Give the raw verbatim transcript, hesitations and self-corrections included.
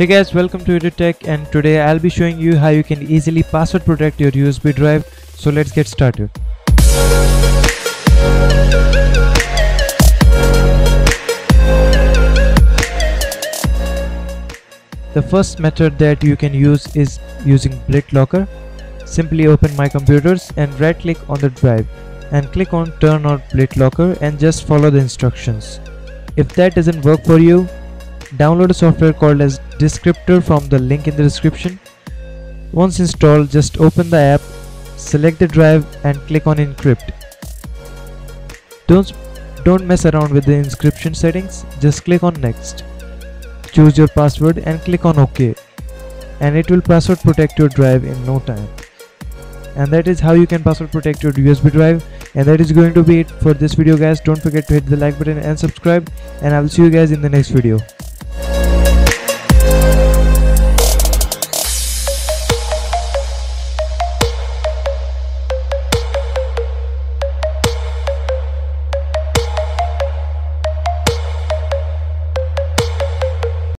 Hey guys, welcome to EduTech, and today I'll be showing you how you can easily password protect your U S B drive. So let's get started. The first method that you can use is using BitLocker. Simply open My Computers and right click on the drive and click on Turn on BitLocker and just follow the instructions. If that doesn't work for you, download a software called as DiskCryptor from the link in the description. Once installed, just open the app, select the drive and click on Encrypt. Don't, don't mess around with the encryption settings, just click on Next. Choose your password and click on OK. And it will password protect your drive in no time. And that is how you can password protect your U S B drive. And that is going to be it for this video guys. Don't forget to hit the like button and subscribe. And I will see you guys in the next video.